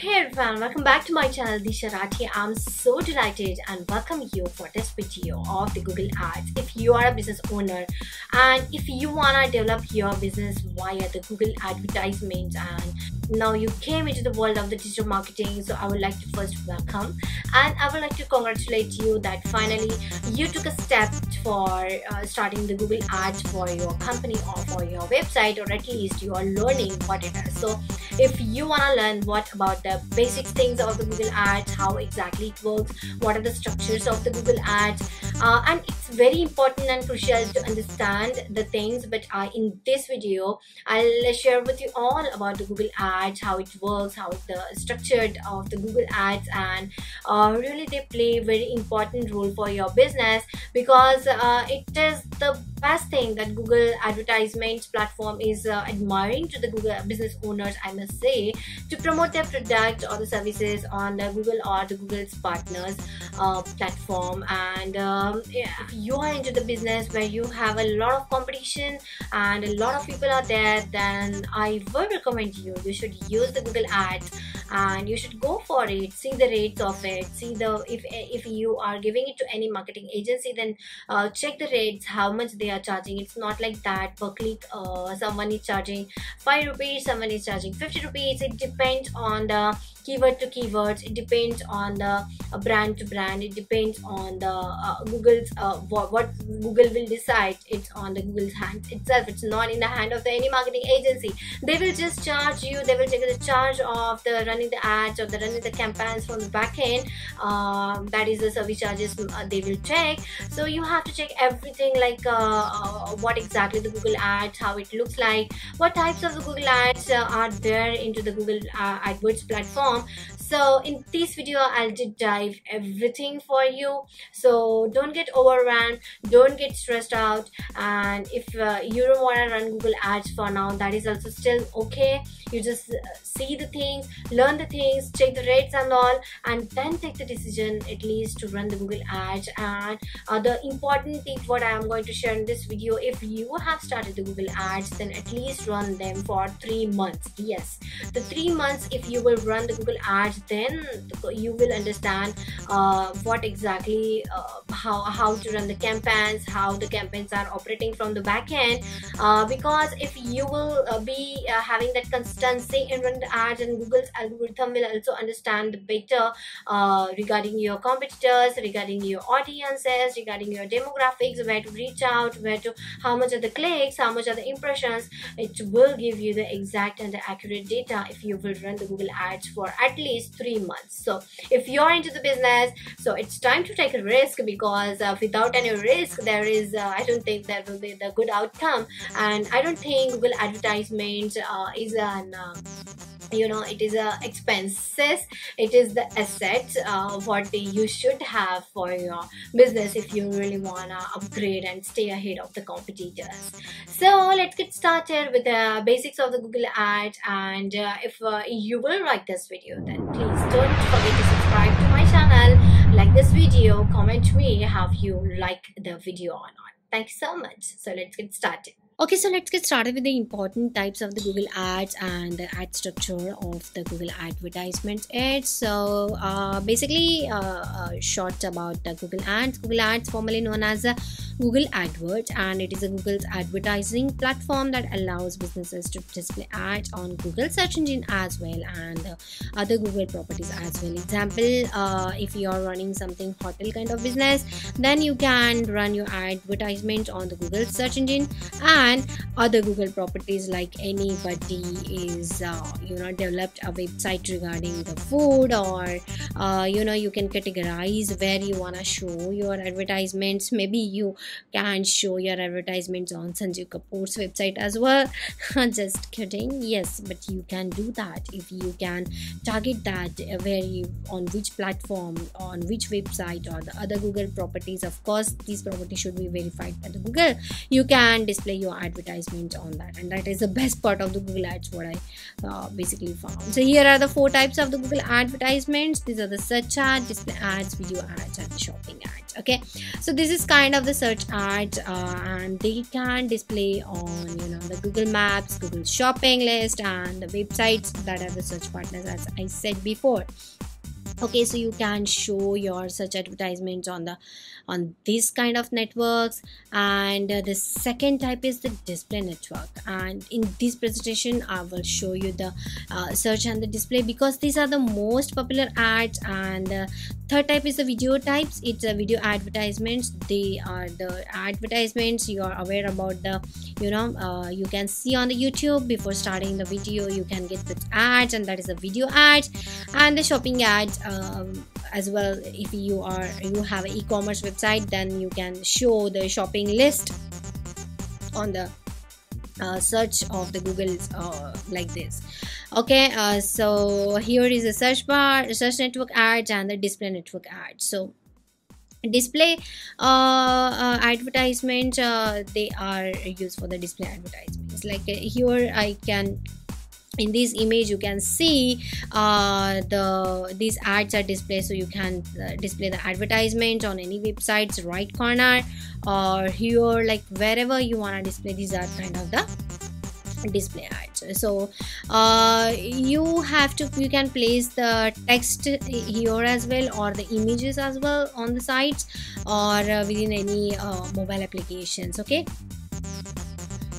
Hey everyone, welcome back to my channel Disha Rathi. I'm so delighted and welcome you for this video of the Google Ads. If you are a business owner and if you wanna develop your business via the Google advertisements and now you came into the world of the digital marketing, so I would like to first welcome and I would like to congratulate you that finally you took a step for starting the Google Ads for your company or for your website, or at least you are learning what it is. So if you wanna learn what about the basic things of the Google Ads, how exactly it works, what are the structures of the Google Ads, and it's very important and crucial to understand the things, but in this video I'll share with you all about the Google Ads, how it works, how the structured of the Google Ads, and really they play a very important role for your business, because it is the best thing that Google advertisements platform is admiring to the Google business owners, I must say, to promote their product or the services on the Google or the Google's partners platform. And if you are into the business where you have a lot of competition and a lot of people are there, then I will recommend you should use the Google Ads and you should go for it, see the rates of it, see the if you are giving it to any marketing agency, then check the rates, how much they are charging. It's not like that per click someone is charging 5 rupees, someone is charging 50 rupees. It depends on the keyword to keywords, it depends on the brand to brand, it depends on the Google's what Google will decide. It's on the Google's hand itself, it's not in the hand of any marketing agency. They will just charge you, they will take the charge of the running the ads or the running the campaigns from the back end, that is the service charges they will check. So you have to check everything, like what exactly the Google Ads, how it looks like, what types of the Google Ads are there into the Google AdWords platform. So in this video I'll deep dive everything for you, so don't get overwhelmed, don't get stressed out. And if you don't want to run Google Ads for now, that is also still okay. You just see the things, learn the things, check the rates and all, and then take the decision at least to run the Google Ads. And the important thing what I am going to share in this video, if you have started the Google Ads, then at least run them for 3 months. Yes, the 3 months if you will run the Google Ads, then you will understand what exactly how to run the campaigns, how the campaigns are operating from the back end, because if you will be having that consistency in running the ads, and Google's algorithm will also understand better regarding your competitors, regarding your audiences, regarding your demographics, where to reach out, where to, how much are the clicks, how much are the impressions. It will give you the exact and the accurate data if you will run the Google Ads for at least 3 months. So if you're into the business, so it's time to take a risk, because without any risk there is I don't think there will be the good outcome. And I don't think Google advertisements is an it is a expenses, it is the asset what you should have for your business if you really wanna upgrade and stay ahead of the competitors. So let's get started with the basics of the Google Ads. And if you will like this video, then please don't forget to subscribe to my channel, like this video, comment me how you like the video or not. Thanks so much. So let's get started. Okay, so let's get started with the important types of the Google Ads and the ad structure of the Google advertisements. It's so basically short about the Google Ads. Google Ads, formerly known as Google AdWords, and it is a Google's advertising platform that allows businesses to display ads on Google search engine as well, and other Google properties as well. Example, if you are running something hotel kind of business, then you can run your advertisement on the Google search engine and other Google properties, like anybody is developed a website regarding the food, or you can categorize where you wanna show your advertisements. Maybe you can show your advertisements on Sanjeev Kapoor's website as well. Just kidding. Yes, but you can do that if you can target that where you, on which platform, on which website, or the other Google properties. Of course, these properties should be verified by the Google. You can display your advertisement on that, and that is the best part of the Google Ads what I basically found. So here are the 4 types of the Google advertisements. These are the search ads, display ads, video ads, and shopping ads. Okay, so this is kind of the search ads, and they can display on the Google Maps, Google Shopping list, and the websites that are the search partners, as I said before. Okay, so you can show your search advertisements on these kind of networks. And the second type is the display network, and in this presentation I will show you the search and the display, because these are the most popular ads. And third type is the video types. It's a video advertisements. They are the advertisements you are aware about, the you can see on the YouTube before starting the video. You can get the ads, and that is the video ads. And the shopping ads as well. If you have an e-commerce website, then you can show the shopping list on the search of the Google's like this. Okay, so here is the search bar, search network ads, and the display network ads. So display advertisements, they are used for the display advertisements. Like here I can, in this image you can see these ads are displayed. So you can display the advertisement on any website's right corner, or here, like wherever you want to display. These are kind of the display ads. So you can place the text here as well, or the images as well on the sites, or within any mobile applications. Okay,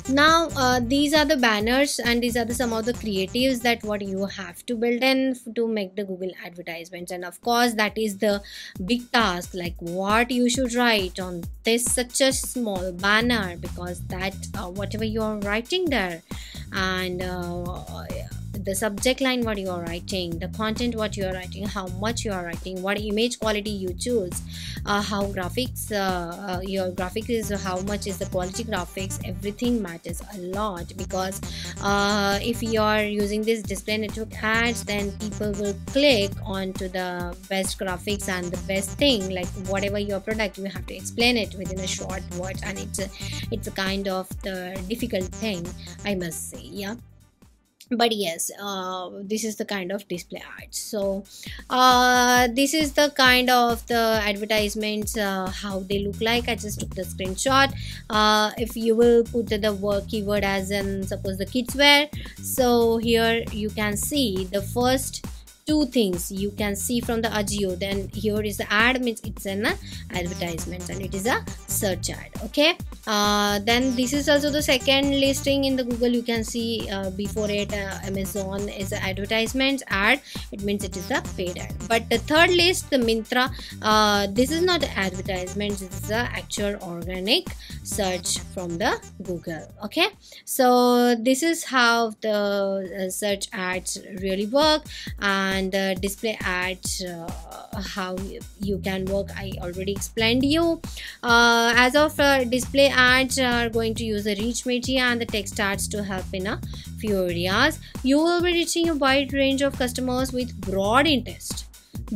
now these are the banners, and these are the some of the creatives that what you have to build in to make the Google advertisements. And of course that is the big task, like what you should write on this such a small banner, because that whatever you are writing there, and the subject line what you are writing, the content what you are writing, how much you are writing, what image quality you choose, how graphics your graphics is, how much is the quality graphics. Everything matters a lot, because if you are using this display network ads, then people will click onto the best graphics and the best thing. Like whatever your product, you have to explain it within a short word, and it's a kind of the difficult thing, I must say. Yeah, but yes, this is the kind of display ads. So this is the kind of the advertisements, how they look like. I just took the screenshot. If you will put the word keyword as in, suppose, the kids wear, so here you can see the first two things you can see from the Ajio. Then here is the ad, means it's an advertisement, and it is a search ad. Okay, then this is also the second listing in the Google. You can see before it Amazon is an advertisement ad. It means it is a paid ad. But the third list, the Myntra, this is not advertisement. This is a actual organic search from the Google. Okay, so this is how the search ads really work. And display ads, how you can work, I already explained you. As of display ads are going to use the rich media and the text ads to help in a few areas. You will be reaching a wide range of customers with broad interest,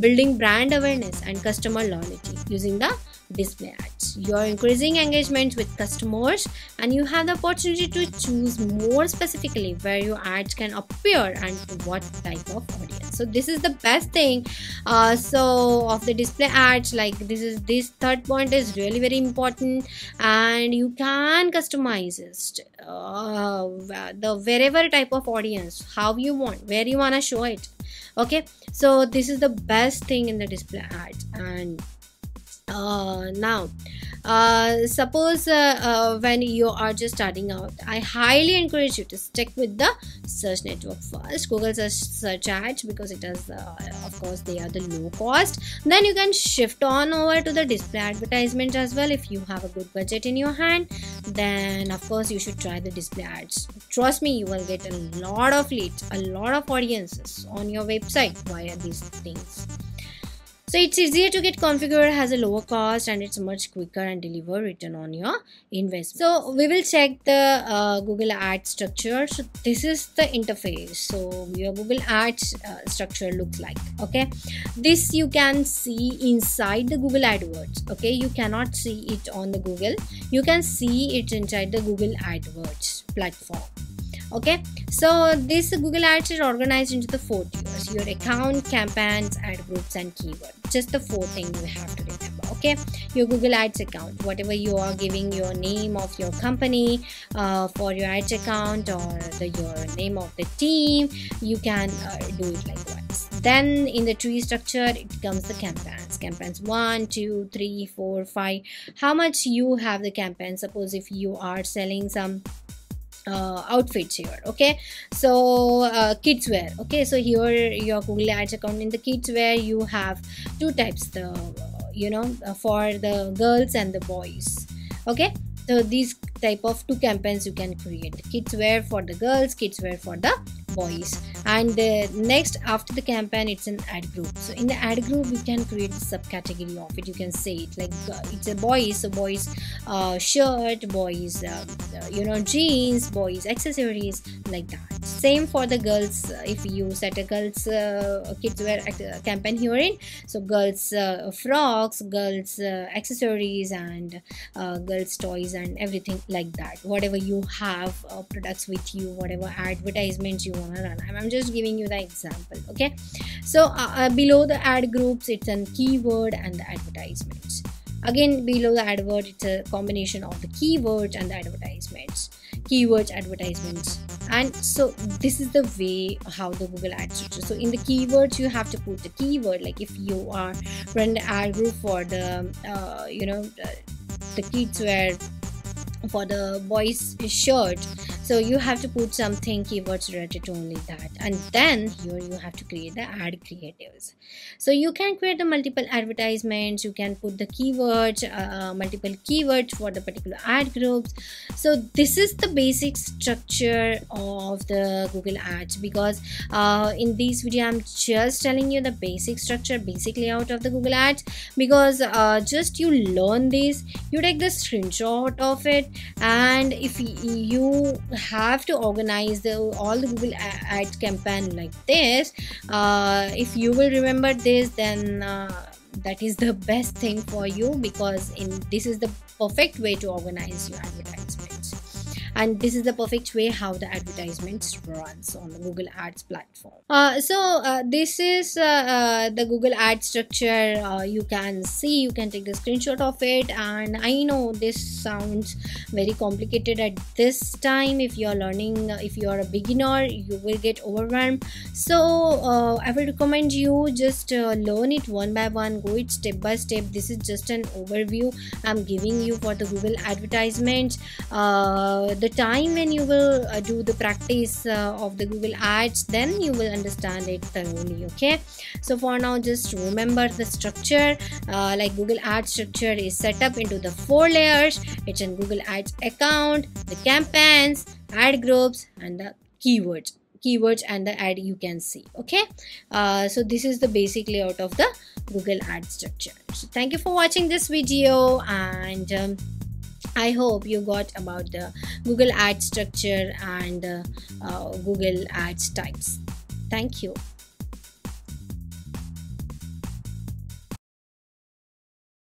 building brand awareness and customer loyalty using the display ads. You are increasing engagement with customers, and you have the opportunity to choose more specifically where your ads can appear and what type of audience. So this is the best thing so of the display ads. Like this third point is really very important, and you can customize it the wherever type of audience, how you want, where you want to show it. Okay, so this is the best thing in the display ads. And now suppose when you are just starting out, I highly encourage you to stick with the search network first, Google search ads, because it is of course they are the low cost. Then you can shift on over to the display advertisement as well. If you have a good budget in your hand, then of course you should try the display ads. Trust me, you will get a lot of leads, a lot of audiences on your website via these things. So it's easier to get configured, has a lower cost, and it's much quicker and deliver return on your investment. So we will check the Google Ads structure. So this is the interface. So your Google Ads structure looks like. Okay, this you can see inside the Google AdWords. Okay, you cannot see it on the Google. You can see it inside the Google AdWords platform. Okay, so this Google Ads is organized into the 4 tiers: your account, campaigns, ad groups, and keyword. Just the 4 things you have to remember. okay, your Google Ads account, whatever you are giving your name of your company for your ads account, or your name of the team, you can do it likewise. Then in the tree structure, it comes the campaigns 1, 2, 3, 4, 5, how much you have the campaign. Suppose if you are selling some outfits here, okay, so kids wear, okay, so here your Google Ads account, in the kids wear you have two types, the for the girls and the boys, okay. So these type of two campaigns you can create, kids wear for the girls, kids wear for the boys. And next, after the campaign, it's an ad group. So in the ad group you can create a subcategory of it. You can say it like it's a boys, so boys shirt, boys jeans, boys accessories, like that. Same for the girls. If you set a girls kids wear campaign herein, so girls frocks, girls accessories, and girls toys, and everything like that. Whatever you have products with you, whatever advertisements you want to run, I'm just giving you the example, okay. So below the ad groups, it's a keyword and the advertisements. Again, below the advert, it's a combination of the keywords and the advertisements, keywords, advertisements. And so this is the way how the Google Ads structure. So in the keywords, you have to put the keyword, like if you are running the ad group for the the kids wear, for the boys shirt, so you have to put something keywords related to only that. And then here you have to create the ad creatives. So you can create the multiple advertisements, you can put the keywords, multiple keywords for the particular ad groups. So this is the basic structure of the Google Ads, because in this video I'm just telling you the basic structure, basic layout of the Google Ads, because just you learn this, you take the screenshot of it, and if you have to organize all the Google Ads campaign like this, if you will remember this, then that is the best thing for you, because this is the perfect way to organize your advertisements, and this is the perfect way how the advertisements runs on the Google Ads platform. This is the Google Ads structure. You can take the screenshot of it, and I know this sounds very complicated at this time. If you are learning, if you are a beginner, you will get overwhelmed. So I will recommend you just learn it one by one, go it step by step. This is just an overview I'm giving you for the Google advertisements. The time when you will do the practice of the Google Ads, then you will understand it thoroughly, okay. So for now, just remember the structure, like Google Ads structure is set up into the 4 layers. It's in Google Ads account, the campaigns, ad groups, and the keywords and the ad you can see, okay. So this is the basic layout of the Google Ads structure. So thank you for watching this video, and I hope you got about the Google Ads structure and Google Ads types. Thank you.